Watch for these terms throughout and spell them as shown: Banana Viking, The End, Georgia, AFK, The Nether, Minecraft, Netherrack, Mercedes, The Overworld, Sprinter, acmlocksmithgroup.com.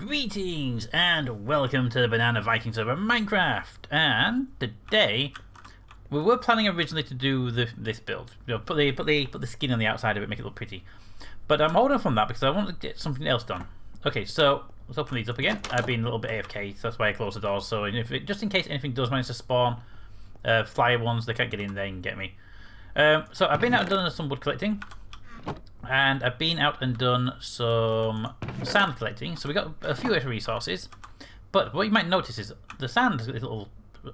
Greetings and welcome to the Banana Vikings over Minecraft. And today we were planning originally to do this build, you know, put the skin on the outside of it, make it look pretty. But I'm holding off on that because I want to get something else done. Okay, so let's open these up again. I've been a little bit AFK, so that's why I closed the doors. So if it, just in case anything does manage to spawn, flyer ones, they can't get in there and get me. So I've been out and done some wood collecting. And I've been out and done some sand collecting, so we got a few extra resources. But what you might notice is the sand is a little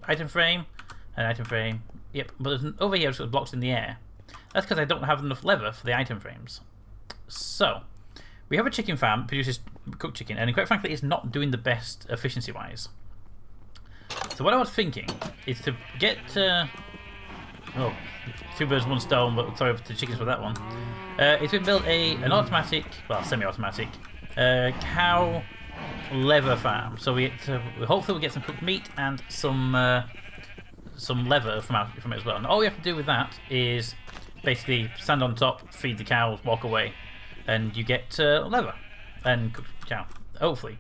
item frame, yep, but over here it's got blocks in the air. That's because I don't have enough leather for the item frames. So, we have a chicken farm, produces cooked chicken, and quite frankly it's not doing the best efficiency-wise. So what I was thinking is to get... oh, two birds, one stone, but sorry for the chickens for that one. It's been built an automatic, well, semi-automatic, cow leather farm. So hopefully we'll get some cooked meat and some leather from it as well. And all we have to do with that is basically stand on top, feed the cows, walk away, and you get leather and cooked cow, hopefully.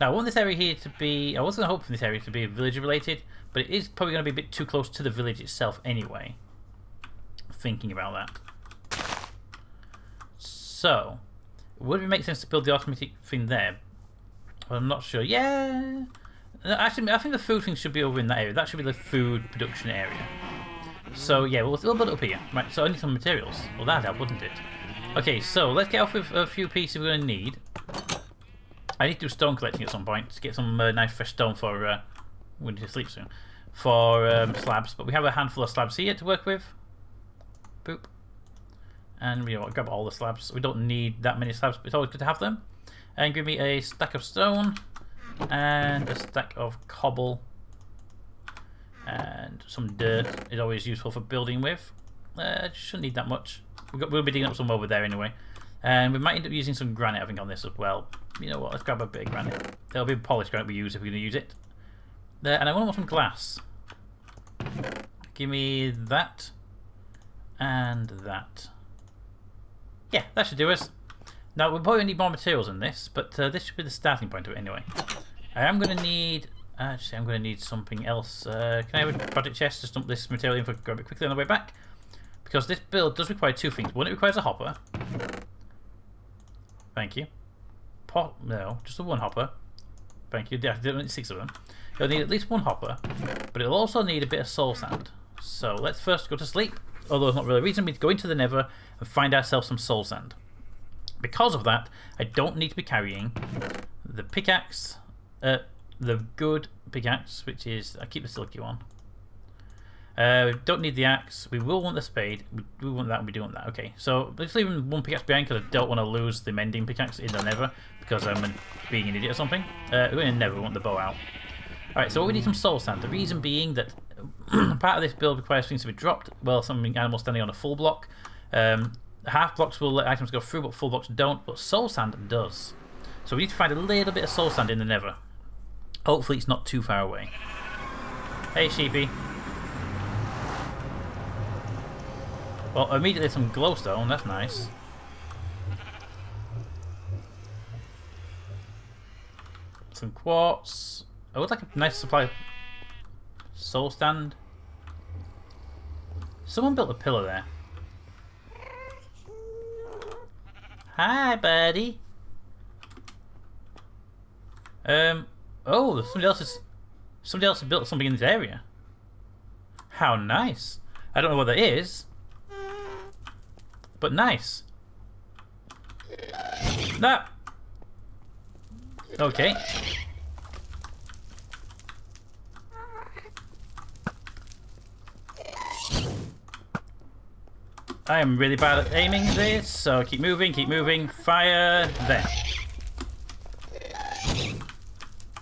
Now, I want this area here to be... I was going to hope for this area to be villager-related, but it is probably going to be a bit too close to the village itself anyway. Thinking about that. So, would it make sense to build the automatic thing there? Well, I'm not sure. Yeah! Actually, I think the food thing should be over in that area. That should be the food production area. So, yeah, we'll build it up here. Right, so I need some materials. Well, that'd help, wouldn't it? Okay, so let's get off with a few pieces we're going to need. I need to do stone collecting at some point to get some nice fresh stone for we need to sleep soon for slabs. But we have a handful of slabs here to work with. Boop, and we grab all the slabs. We don't need that many slabs, but it's always good to have them. And give me a stack of stone and a stack of cobble and some dirt. Is always useful for building with. Shouldn't need that much. We'll be digging up some over there anyway. And we might end up using some granite, I think, on this as well. You know what, let's grab a bit of granite. There'll be polished granite we use if we're going to use it. There, and I want some glass. Give me that. And that. Yeah, that should do us. Now, we'll probably need more materials than this, but this should be the starting point of it anyway. I am going to need... Actually, I'm going to need something else. Can I have a project chest to dump this material in for grab it quickly on the way back? Because this build does require two things. One, it requires a hopper. Thank you. No, just the one hopper. Thank you. Yeah, I didn't need six of them. You'll need at least one hopper, but it'll also need a bit of soul sand. So let's first go to sleep, although it's not really a reason we need to go into the Nether and find ourselves some soul sand. Because of that, I don't need to be carrying the pickaxe, the good pickaxe, which is... I keep the silky one. We don't need the axe. We will want the spade. We want that and we do want that. Okay, so let's leave one pickaxe behind because I don't want to lose the mending pickaxe in the Nether because I'm being an idiot or something. We're in the Nether, we want the bow out. Alright, so we need some soul sand. The reason being that part of this build requires things to be dropped. Well, some animals standing on a full block. Half blocks will let items go through, but full blocks don't. But soul sand does. So we need to find a little bit of soul sand in the Nether. Hopefully it's not too far away. Hey, sheepy. Well, immediately some glowstone, that's nice. Some quartz. I would like a nice supply of soul stand. Someone built a pillar there. Hi, buddy. Oh, somebody else has built something in this area. How nice. I don't know what that is. But nice. No. Okay. I am really bad at aiming this, so keep moving, fire there.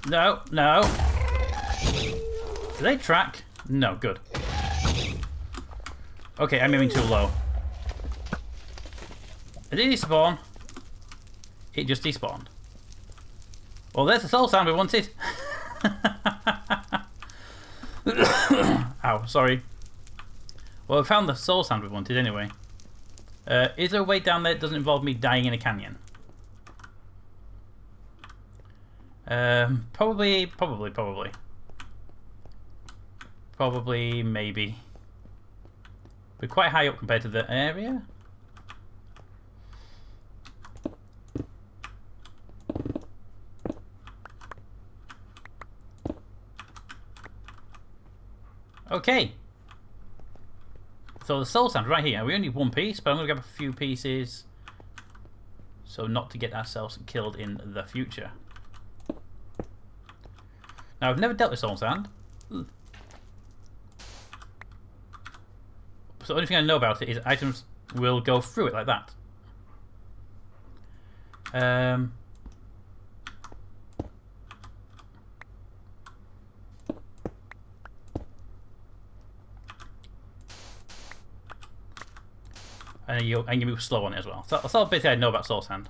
No, no. Do they track? No, good. Okay, I'm aiming too low. It did despawn. It just despawned. Well, there's the soul sound we wanted. Ow, sorry. Well, we found the soul sound we wanted anyway. Is there a way down there that doesn't involve me dying in a canyon? Probably, maybe. We're quite high up compared to the area. Okay. So the soul sand right here. We only need one piece, but I'm going to grab a few pieces so not to get ourselves killed in the future. Now, I've never dealt with soul sand. Ugh. So the only thing I know about it is items will go through it like that. And you move slow on it as well. So that's all basically I know about soul sand.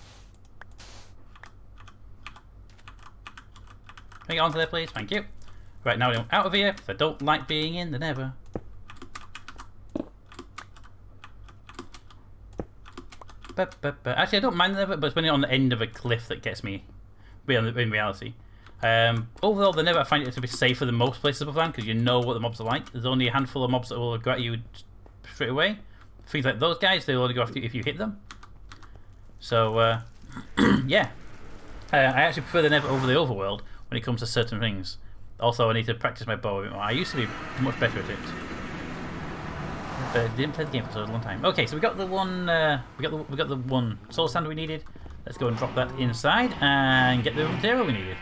Can I get onto there, please? Thank you. Right, now we're out of here, because I don't like being in the Nether. Actually, I don't mind the Nether, but it's when you're on the end of a cliff that gets me in reality. Overall, the Nether, I find it to be safer than most places above land, because you know what the mobs are like. There's only a handful of mobs that will go at you straight away. Things like those guys, they'll only go after you if you hit them. So, yeah. I actually prefer the Nether over the Overworld when it comes to certain things. Also, I need to practice my bow a bit more. I used to be much better at it, but I didn't play the game for so long time. Okay, so we got the one, we got the one soul sand we needed. Let's go and drop that inside and get the material we needed.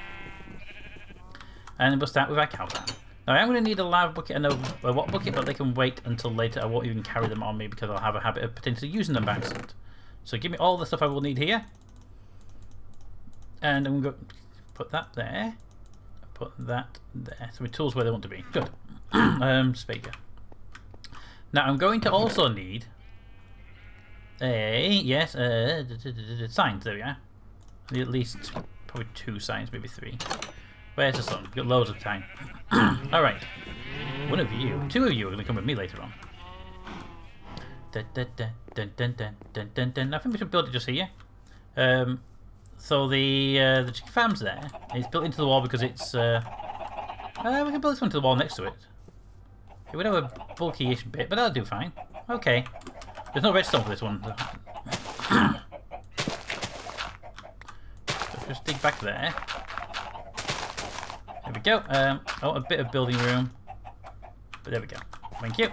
And we'll start with our cow van. Now, I'm going to need a lava bucket and a what bucket, but they can wait until later. I won't even carry them on me because I'll have a habit of potentially using them by accident. So give me all the stuff I will need here. And I'm going to put that there. Put that there. So my tools where they want to be. Good. Speaker. Now, I'm going to also need a... Yes, signs. There we are. I need at least probably 2 signs, maybe 3. Where's the sun? We've got loads of time. Alright. One of you. 2 of you are going to come with me later on. I think we should build it just here. So the chicken farm's there. It's built into the wall because it's... we can build this one to the wall next to it. It would have a bulky-ish bit, but that'll do fine. Okay. There's no redstone for this one. So just dig back there. There we go. Oh, a bit of building room. But there we go. Thank you.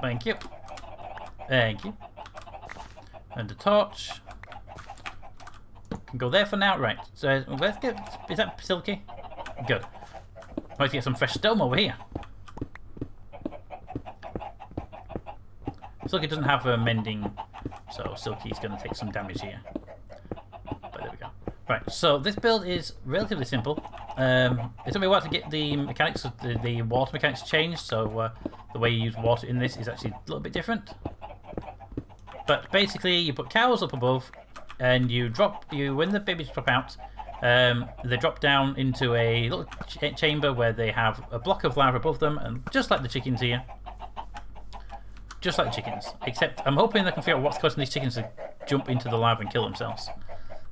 Thank you. Thank you. And a torch. Can go there for now. Right. So let's get... Is that silky? Good. I'd like to get some fresh stone over here. Silky doesn't have a mending, so Silky's going to take some damage here. But there we go. Right. So this build is relatively simple. It took me a while to get the mechanics, the water mechanics changed, so the way you use water in this is actually a little bit different. But basically, you put cows up above, and when the babies drop out, they drop down into a little chamber where they have a block of lava above them, and just like the chickens here, just like chickens. Except I'm hoping I can figure out what's causing these chickens to jump into the lava and kill themselves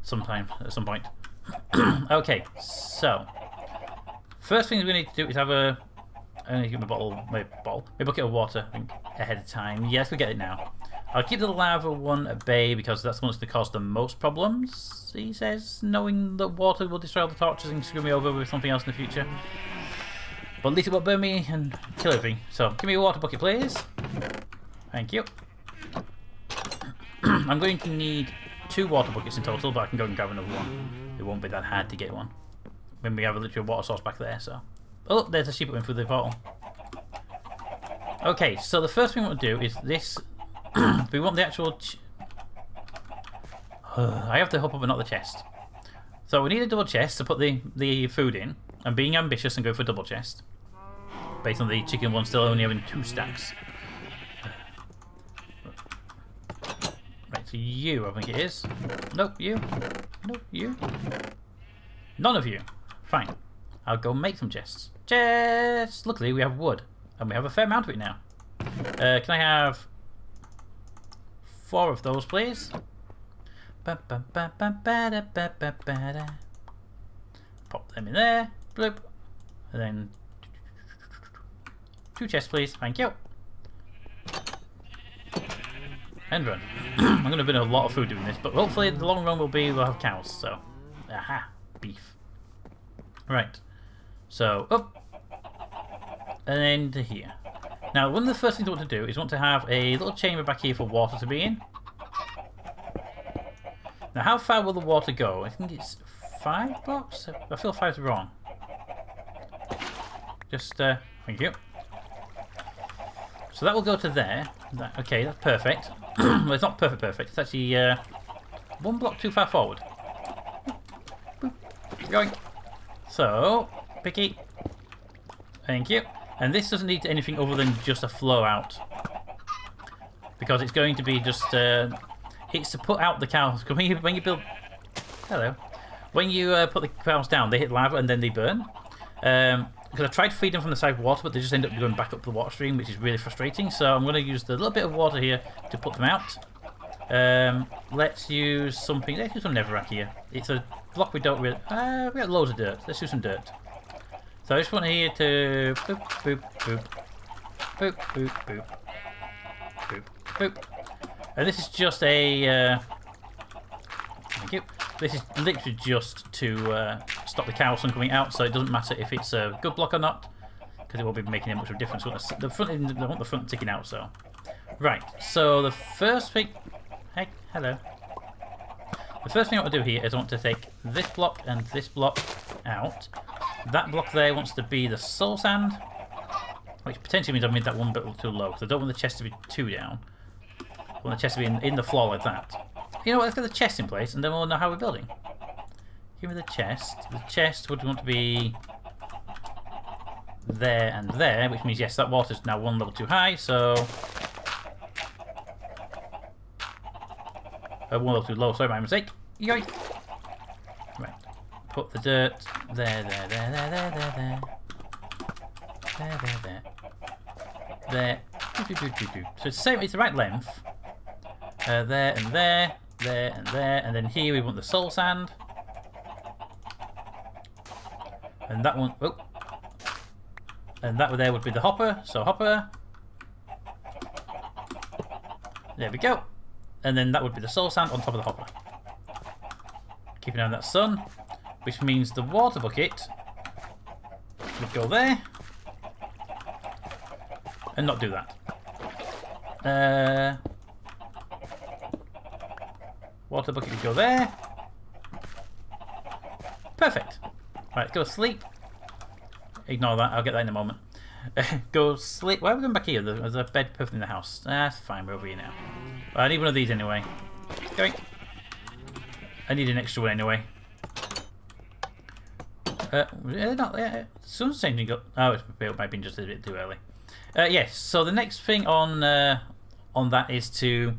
sometime at some point. Okay, so first thing we need to do is have a... I need to get my bucket of water, I think, ahead of time. Yes, we'll get it now. I'll keep the lava one at bay because that's the one that's going to cause the most problems, he says, knowing that water will destroy all the torches and screw me over with something else in the future. But at least it won't burn me and kill everything. So give me a water bucket, please. Thank you. I'm going to need 2 water buckets in total, but I can go and grab another one. It won't be that hard to get one. When we have a literal water source back there, so... Oh, there's a sheep that went through the portal. Okay, so the first thing we want to do is this... we want the actual... I have to hope but not the chest. So we need a double chest to put the food in. I'm being ambitious and go for a double chest. Based on the chicken one still only having 2 stacks. Right, so you, I think it is. Nope, you. Nope, you. None of you. Fine. I'll go make some chests. Chests! Luckily, we have wood. And we have a fair amount of it now. Can I have 4 of those, please? pop them in there, bloop, and then 2 chests please, thank you. And run. I'm going to burn a lot of food doing this, but hopefully in the long run we'll have cows, so. Aha, beef. Right, so up, and then to here. Now one of the first things I want to do is I want to have a little chamber back here for water to be in. Now how far will the water go? I think it's 5 blocks? I feel 5's wrong. Just, thank you. So that will go to there. That, okay, that's perfect. Well, it's not perfect. It's actually 1 block too far forward. Keep going. So, picky. Thank you. And this doesn't need anything other than just a flow out. Because it's going to be just... it's to put out the cows. Because when you build... Hello. When you put the cows down, they hit lava and then they burn. Because I tried to feed them from the side of water, but they just end up going back up the water stream, which is really frustrating. So I'm going to use the little bit of water here to put them out. Let's use something. Let's do some netherrack here. It's a block we don't really... we got loads of dirt. Let's do some dirt. So I just want here to... Boop, boop, boop. Boop, boop, boop. Boop, boop. And this is just a... thank you. This is literally just to... stop the cows from coming out, so it doesn't matter if it's a good block or not, because it won't be making much of a difference. I want the front ticking out, so. Right, so the first thing... Hey, hello. The first thing I want to do here is I want to take this block and this block out. That block there wants to be the soul sand, which potentially means I've made that one bit too low, because I don't want the chest to be too down. I want the chest to be in the floor like that. You know what, let's get the chest in place, and then we'll know how we're building. Give me the chest. The chest would want to be there and there, which means, yes, that water's now 1 level too high, so... 1 level too low, sorry, my mistake. Yoink! Right. Put the dirt there. There. So it's the same, it's the right length. There and there. And then here we want the soul sand. And that one, oh, and that there would be the hopper, so hopper, there we go, and then that would be the soul sand on top of the hopper. Keep an eye on that sun, which means the water bucket would go there, and not do that. Water bucket would go there, perfect. Right, go sleep. Ignore that, I'll get that in a moment. Go sleep. Why are we going back here? There's a bed perfect in the house. That's fine, we're over here now. But I need one of these anyway. Going. I need an extra one anyway. Sun's changing up. Oh, it might be just a bit too early. Yes, so the next thing on that is to...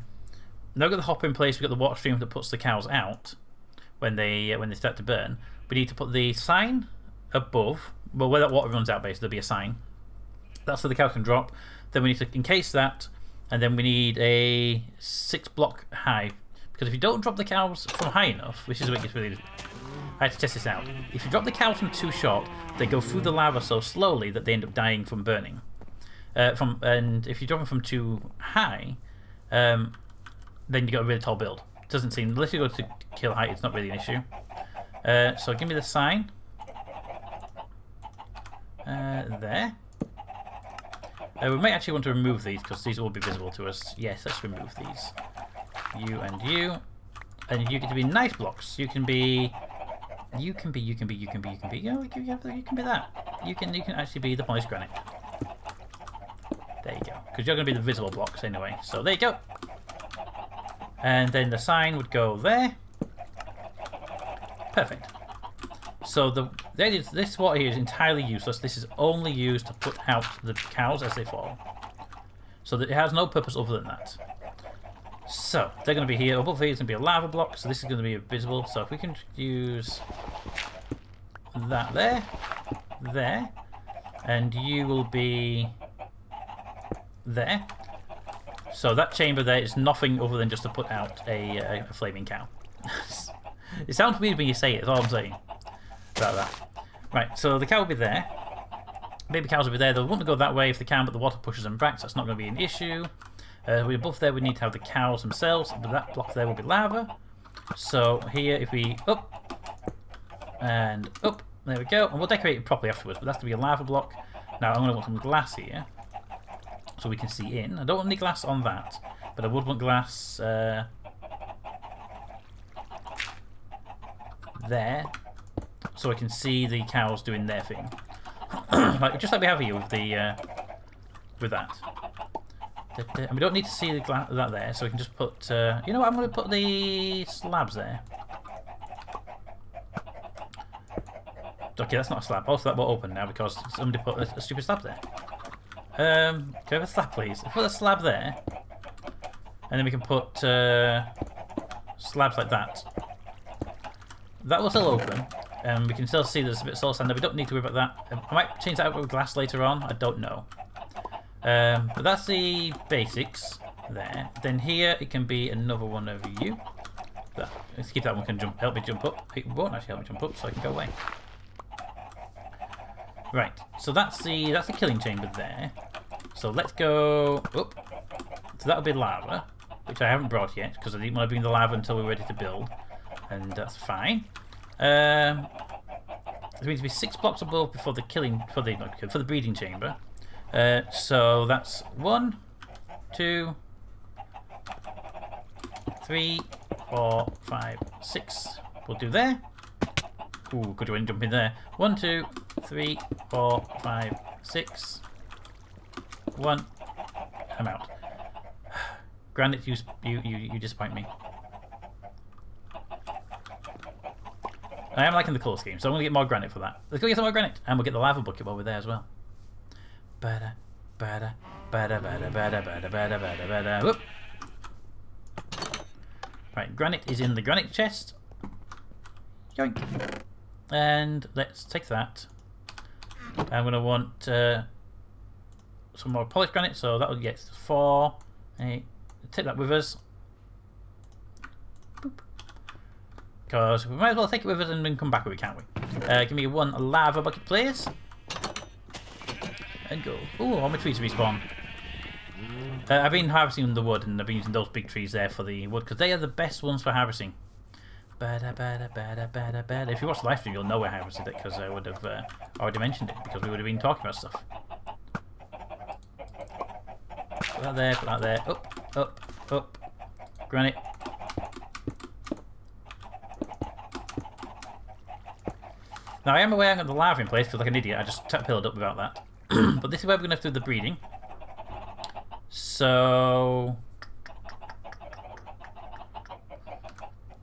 Now we've got the hopper in place, we've got the water stream that puts the cows out when they start to burn. We need to put the sign above, well, where that water runs out, basically, there'll be a sign. That's so the cow can drop. Then we need to encase that, and then we need a 6 block high. Because if you don't drop the cows from high enough, which is what gets really... I had to test this out. If you drop the cows from too short, they go through the lava so slowly that they end up dying from burning. And if you drop them from too high, then you got a really tall build. It doesn't seem... Unless you go to kill height, it's not really an issue. So give me the sign. There. We might actually want to remove these because these will be visible to us. Yes, let's remove these. You and you. And you get to be nice blocks. You can be. You can be that. You can actually be the polished granite. There you go. Because you're going to be the visible blocks anyway. So there you go. And then the sign would go there. Perfect. So this water here is entirely useless. This is only used to put out the cows as they fall. So that it has no purpose other than that. So they're going to be here. Above here is going to be a lava block. So this is going to be invisible. So if we can use that there, and you will be there. So that chamber there is nothing other than just to put out a flaming cow. It sounds weird when you say it, that's all I'm saying about that. Right, so the cow will be there. Baby cows will be there. They'll want to go that way if they can, but the water pushes them back, so that's not going to be an issue. We're above there, we need to have the cows themselves, but that block there will be lava. So here, if we up and up, there we go. And we'll decorate it properly afterwards, but that's to be a lava block. Now I'm going to want some glass here, so we can see in. I don't want any glass on that, but I would want glass there, so I can see the cows doing their thing. Like, just like we have here with the with that. And we don't need to see the that there, so we can just put... you know what, I'm going to put the slabs there. Okay, that's not a slab. Also, that won't open now because somebody put a stupid slab there. Can I have a slab, please? Put a slab there, and then we can put slabs like that. That will still open, and we can still see there's a bit of soil sand there. We don't need to worry about that. I might change that out with glass later on. I don't know. But that's the basics there. Then here it can be another one of you. Let's keep that one. Can jump. Help me jump up. It won't actually help me jump up, so I can go away. Right. So that's the killing chamber there. So let's go up. So that'll be lava, which I haven't brought yet because I didn't want to bring the lava until we were ready to build, and that's fine. There needs to be 6 blocks above before the for the breeding chamber. So that's 1, 2, 3, 4, 5, 6. We'll do there. Ooh, good one, jump in there. 1, 2, 3, 4, 5, 6. 1. I'm out. Granite, you disappoint me. I am liking the colour scheme, so I'm going to get more granite for that. Let's go get some more granite, and we'll get the lava bucket while we're there as well. Bada, bada, bada, bada, bada, bada, bada, bada, bada. Whoop. Right, granite is in the granite chest. Yoink. And let's take that. I'm going to want some more polished granite, so that'll get 4. Hey, take that with us. Boop. Because we might as well take it with us and then come back with it, can't we? Give me 1 lava bucket, please. And go. Ooh, all my trees respawn. I've been harvesting the wood, and I've been using those big trees there for the wood because they are the best ones for harvesting. Bada, bada, bada, bada, bada. If you watch the live stream, you'll know where I harvested it because I would have already mentioned it because we would have been talking about stuff. Put that there, put that there. Up, up, up. Granite. Now I am aware I've got the lava in place because, like an idiot, I just tap-pilled up without that. But this is where we're going to have to do the breeding. So...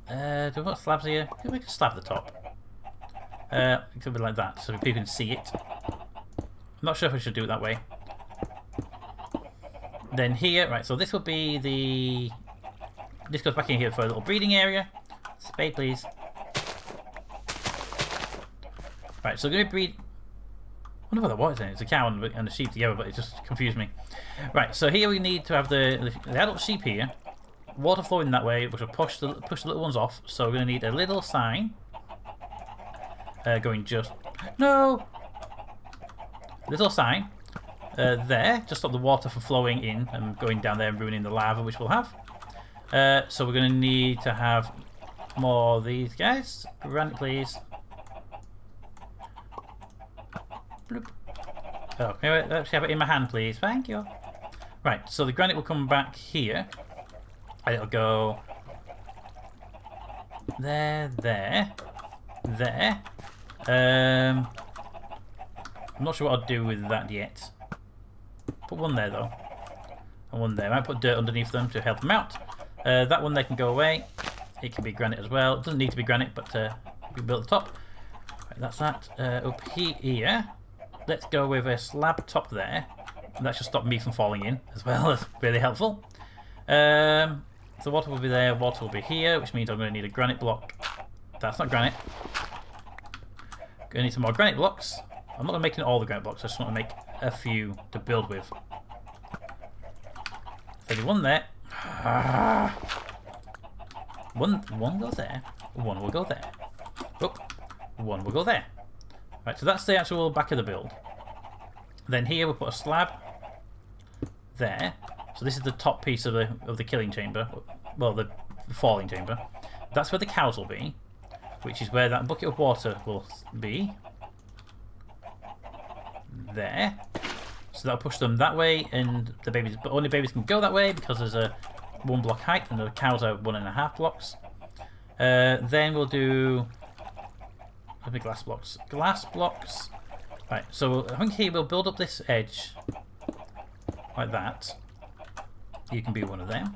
do we want slabs here? Can we slab the top? Something like that, so people can see it. I'm not sure if I should do it that way. Then here, right, so this will be the... This goes back in here for a little breeding area. Spade, please. Right, so we're going to breed... I wonder what that was, isn't it? It's a cow and a sheep together, but it just confused me. Right, so here we need to have the adult sheep here. Water flowing that way, which will push the little ones off. So we're going to need a little sign going just... No! Little sign there, just stop the water from flowing in and going down there and ruining the lava, which we'll have. So we're going to need to have more of these guys. Run it, please. Bloop. Oh, let's have it in my hand, please. Thank you. Right, so the granite will come back here. And it'll go... There, there, there. I'm not sure what I'll do with that yet. Put one there, though. And one there. I might put dirt underneath them to help them out. That one there can go away. It can be granite as well. It doesn't need to be granite, but we built the top. Right, that's that. Up here. Let's go with a slab top there. That should stop me from falling in as well. That's really helpful. So water will be there, water will be here, which means I'm going to need a granite block. That's not granite. I'm going to need some more granite blocks. I'm not going to make all the granite blocks, I just want to make a few to build with. There's one there. One goes there. One will go there. Oop. One will go there. Right, so that's the actual back of the build. Then here we'll put a slab there. So this is the top piece of the killing chamber, well, the falling chamber. That's where the cows will be, which is where that bucket of water will be. There. So that'll push them that way, and the babies, but only babies can go that way because there's a 1 block height, and the cows are 1.5 blocks. Then we'll do how many glass blocks? Glass blocks. Right, so I think here we'll build up this edge like that. You can be one of them.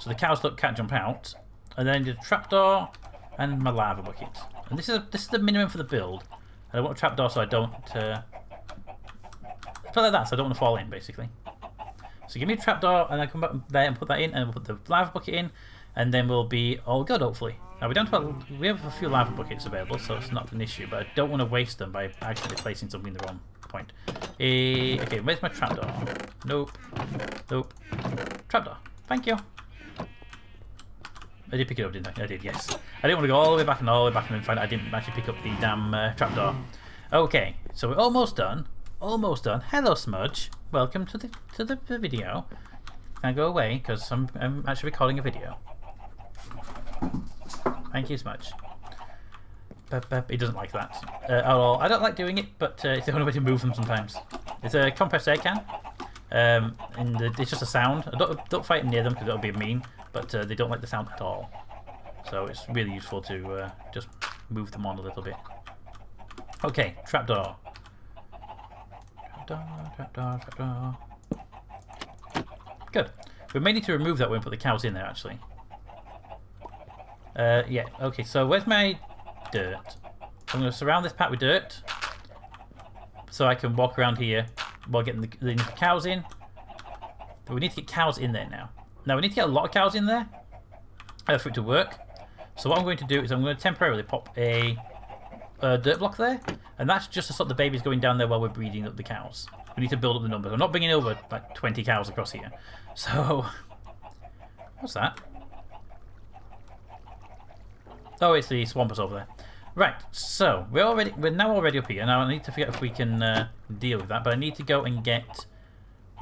So the cows can't jump out. And then the trapdoor and my lava bucket. And this is the minimum for the build. And I want a trapdoor so I don't... something like that, so I don't want to fall in, basically. So give me a trapdoor, and I come back there and put that in, and we'll put the lava bucket in, and then we'll be all good, hopefully. Now, we have a few lava buckets available, so it's not an issue, but I don't want to waste them by accidentally placing something in the wrong point. Okay, where's my trapdoor? Nope. Nope. Trapdoor. Thank you. I did pick it up, didn't I? I did, yes. I didn't want to go all the way back and all the way back and then find out I didn't actually pick up the damn trapdoor. Okay, so we're almost done. Almost done. Hello, Smudge. Welcome to the video. Can I go away? Because I'm actually recording a video. Thank you, Smudge. He doesn't like that at all. I don't like doing it, but it's the only way to move them sometimes. It's a compressed air can. And it's just a sound. Don't fight near them because it'll be mean. But they don't like the sound at all, so it's really useful to just move them on a little bit. Okay, trapdoor. Trapdoor, trapdoor, trapdoor. Good. We may need to remove that when we put the cows in there, actually. Yeah. Okay. So where's my dirt? I'm going to surround this pack with dirt, so I can walk around here while getting the cows in. But we need to get cows in there now. Now we need to get a lot of cows in there for it to work. So what I'm going to do is I'm going to temporarily pop a dirt block there, and that's just to stop the babies going down there while we're breeding up the cows. We need to build up the numbers. I'm not bringing over like 20 cows across here. So what's that? Oh, it's the swampers over there. Right. So we're now already up here. Now I need to figure out if we can deal with that, but I need to go and get.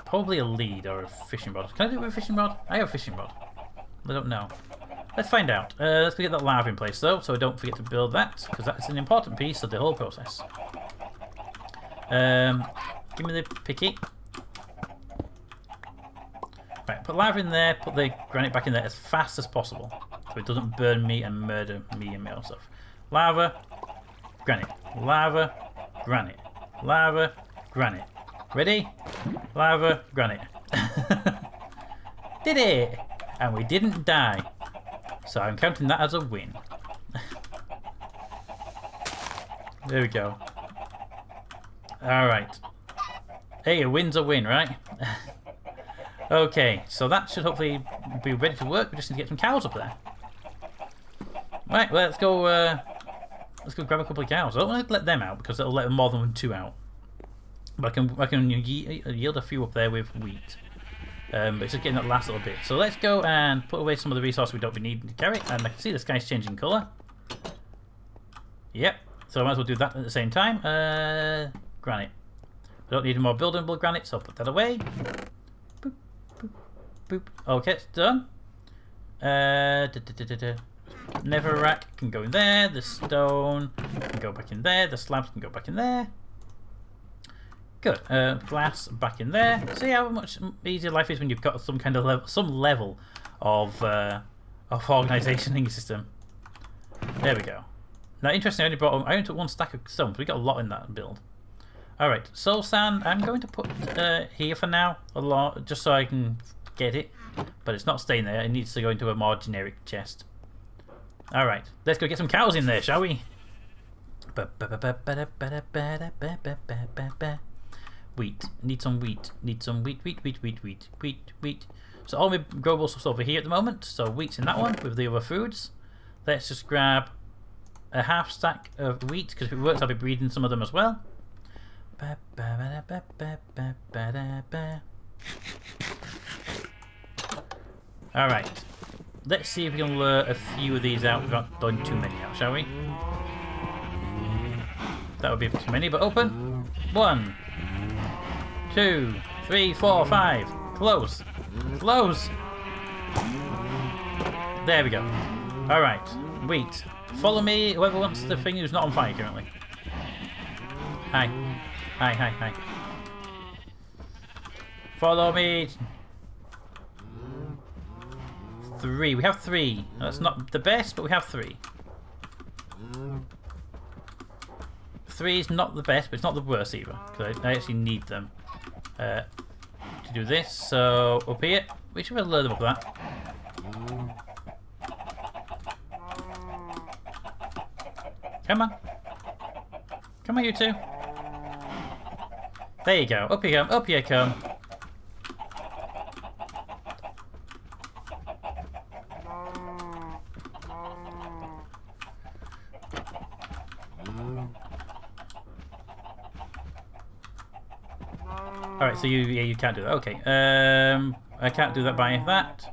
Probably a lead or a fishing rod. Can I do it with a fishing rod? I have a fishing rod. I don't know. Let's find out. Let's get that lava in place though, so don't forget to build that, because that's an important piece of the whole process. Give me the picky. Right, put lava in there, put the granite back in there as fast as possible, so it doesn't burn me and murder me and my own stuff. Lava, granite, lava, granite, lava, granite. Ready? Lava, granite. Did it! And we didn't die. So I'm counting that as a win. There we go. Alright. Hey, a win's a win, right? Okay, so that should hopefully be ready to work. We just need to get some cows up there. Right, well, let's go grab a couple of cows. I don't want to let them out because that'll let more than 2 out. But I can yield a few up there with wheat. But it's just getting that last little bit. So let's go and put away some of the resources we don't be needing to carry. And I can see the sky's changing colour. Yep. So I might as well do that at the same time. Granite. I don't need more buildable granite, so I'll put that away. Boop, boop, boop. Okay, it's done. Netherrack can go in there. The stone can go back in there. The slabs can go back in there. Good. Glass back in there. See how much easier life is when you've got some kind of level, of organisationing system. There we go. Now, interestingly, I only took 1 stack of stone, so we got a lot in that build. All right, soul sand. I'm going to put here for now a lot, just so I can get it, but it's not staying there. It needs to go into a more generic chest. All right, let's go get some cows in there, shall we? Wheat. Need some wheat. Need some wheat, wheat, wheat, wheat, wheat, wheat, wheat. So all my global stuff's over here at the moment. So wheat's in that one with the other foods. Let's just grab a 1/2 stack of wheat, because if it works I'll be breeding some of them as well. Alright. Let's see if we can lure a few of these out without doing too many out, shall we? That would be too many, but open. 1, 2, 3, 4, 5. Close. Close. There we go. Alright. Wheat. Follow me, whoever wants the thing who's not on fire currently. Hi. Hi, hi, hi. Follow me. 3. We have 3. That's not the best, but we have 3. 3 is not the best, but it's not the worst either. Because I actually need them to do this. So, up here. We should be able to load them up with that. Come on. Come on, you two. There you go. Up you come. Up you come. Alright, so you can't do that. Okay. I can't do that by that.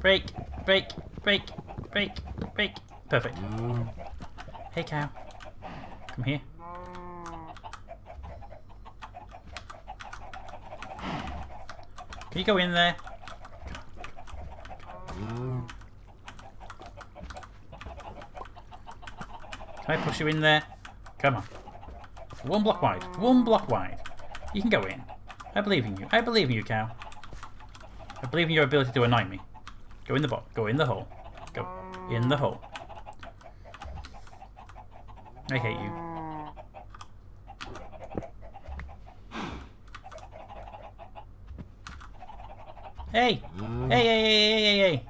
Break. Break. Break. Break. Break. Perfect. Hey, cow. Come here. Can you go in there? Can I push you in there? Come on. 1 block wide. 1 block wide. You can go in. I believe in you. I believe in you, cow. I believe in your ability to annoy me. Go in the box. Go in the hole. Go in the hole. I hate you. Hey! Hey, hey, hey, hey, hey,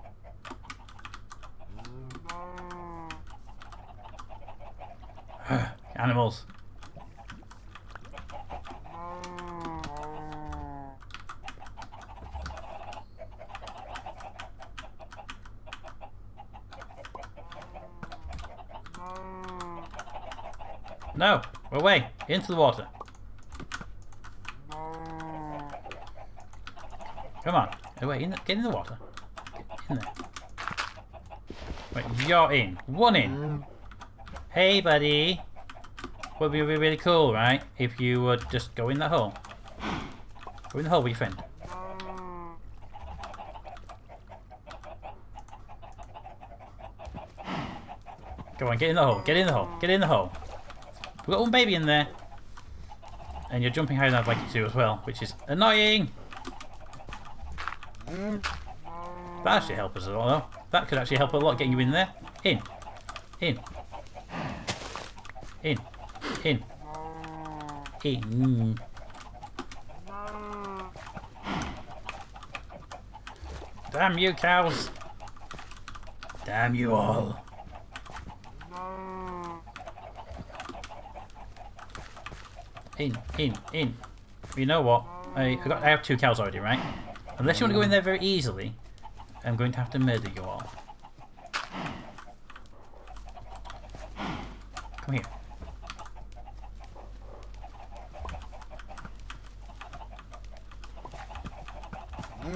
hey! Animals. No, away, into the water. Come on, away, in the, get in the water. Get in there. Wait, you're in. 1 in. Hey, buddy. Would be really cool, right? If you would just go in that hole. Go in the hole with your friend. Go on, get in the hole. Get in the hole. Get in the hole. We've got 1 baby in there, and you're jumping higher than I'd like you to as well, which is annoying. That actually helped us a lot, though. That could actually help a lot getting you in there. In, in, in, in, in. Damn you, cows! Damn you all! In. You know what? I have 2 cows already, right? Unless you want to go in there very easily, I'm going to have to murder you all. Come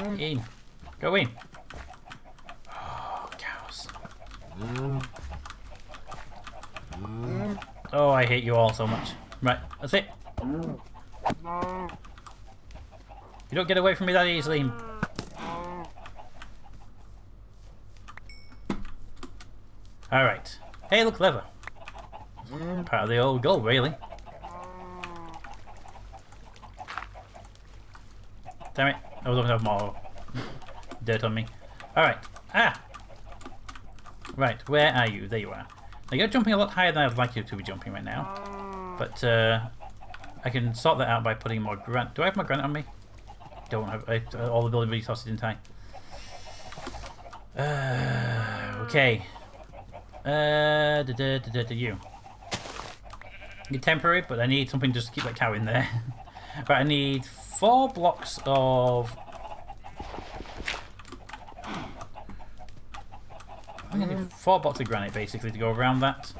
here. In. Go in. Oh, cows. Oh, I hate you all so much. Right, that's it. You don't get away from me that easily. Alright. Hey, look, lever. Part of the old goal, really. Damn it. I was going to have more dirt on me. Alright. Ah! Right, where are you? There you are. Now, you're jumping a lot higher than I'd like you to be jumping right now. But, I can sort that out by putting more granite. Do I have my granite on me? Don't have all the building resources, didn't I? Okay. You. You're temporary, but I need something just to keep that cow in there. Right, I need 4 blocks of. I'm gonna need 4 blocks of granite basically to go around that.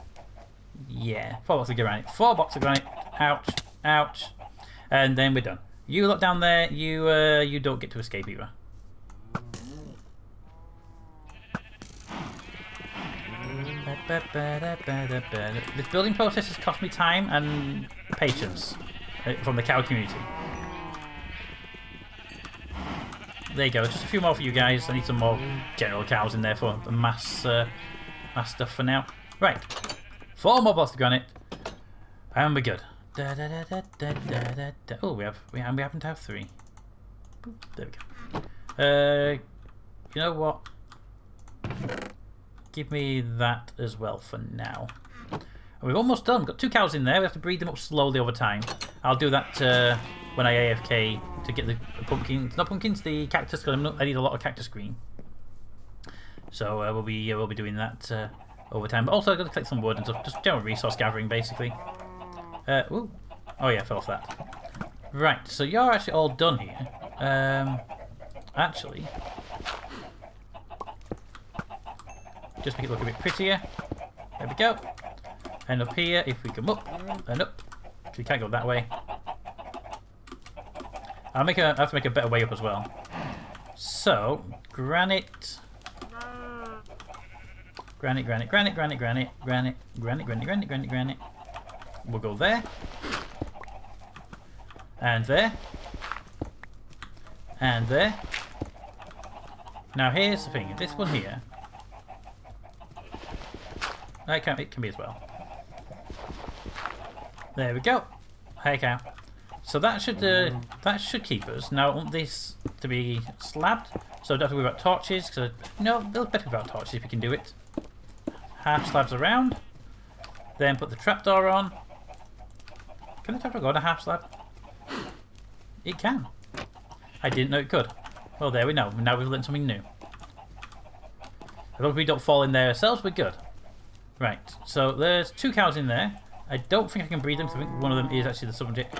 Yeah, 4 blocks of granite. 4 blocks of granite. Ouch. Ouch. And then we're done. You lot down there, you don't get to escape either. This building process has cost me time and patience from the cow community. There you go, just a few more for you guys. I need some more general cows in there for the mass stuff for now. Right, 4 more blocks of granite, and we're good. Oh, we happen to have 3. There we go. You know what? Give me that as well for now. And we're almost done. We've got 2 cows in there. We have to breed them up slowly over time. I'll do that when I AFK to get the pumpkins. Not pumpkins, the cactus. Because I need a lot of cactus green. So we'll be doing that over time. But also I've got to collect some wood and stuff. Just general resource gathering, basically. Ooh. Oh yeah, I fell off that. Right. So you're actually all done here. Actually, just make it look a bit prettier. There we go. And up here, if we come up and up, because we can't go that way. I have to make a better way up as well. So granite. We'll go there and there and there. Now here's the thing. This one here. It can be as well. There we go. Hey cow. So that should keep us. Now I want this to be slabbed, so I don't have to worry about torches. Because no, they'll better be about torches if we can do it. Half slabs around, then put the trapdoor on. Can the trapdoor go on a half slab? It can. I didn't know it could. Well, there we know. Now we've learned something new. As long as we don't fall in there ourselves, we're good. Right, so there's 2 cows in there. I don't think I can breed them, because I think one of them is actually the subject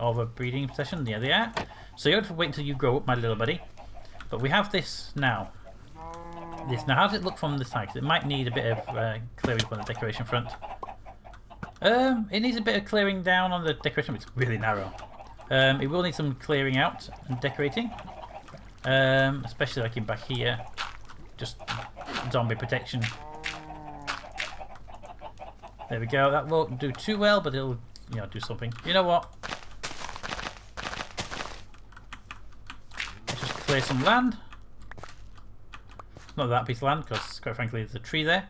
of a breeding session. Yeah, they are. So you have to wait until you grow up, my little buddy. But we have this now. Now, how does it look from the side? Because it might need a bit of clearing up on the decoration front. It needs a bit of clearing down on the decoration, but it's really narrow. It will need some clearing out and decorating. Especially like in back here. Just zombie protection. There we go. That won't do too well, but it'll, you know, do something. You know what? Let's just clear some land. Not that piece of land, because quite frankly, there's a tree there.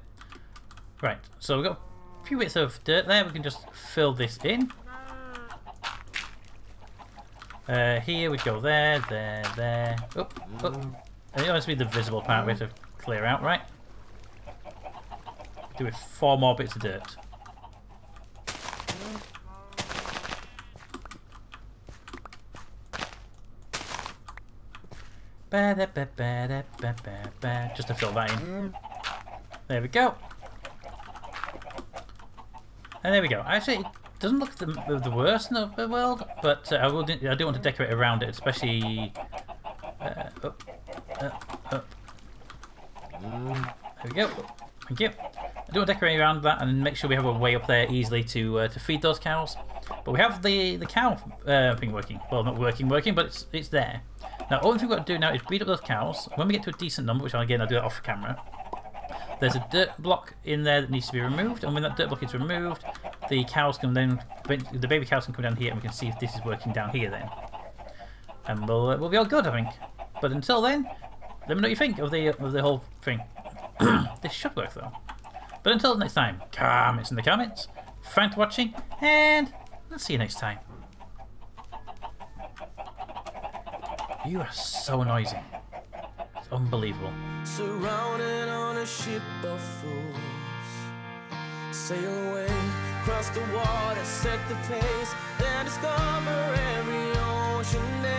Right. So we've got a few bits of dirt there. We can just fill this in. Here we go. There. And it has to be the visible part we have to clear out, right? Do it 4 more bits of dirt. Just to fill that in. There we go. And there we go. Actually, it doesn't look the worst in the world, but I do want to decorate around it, especially up. There we go. Thank you. I do want to decorate around that and make sure we have a way up there easily to feed those cows. But we have the cow thing working. Well, not working, but it's there. Now, all we've got to do now is breed up those cows. When we get to a decent number, which again I'll do that off camera, there's a dirt block in there that needs to be removed. And when that dirt block is removed, the baby cows can come down here, and we can see if this is working down here then. And we'll be all good, I think. But until then, let me know what you think of the whole thing. This should work though. But until next time, comments in the comments. Thanks for watching, and I'll see you next time. You are so noisy. It's unbelievable. Surrounded on a ship of fools. Sail away, cross the water, set the pace, then discover every ocean.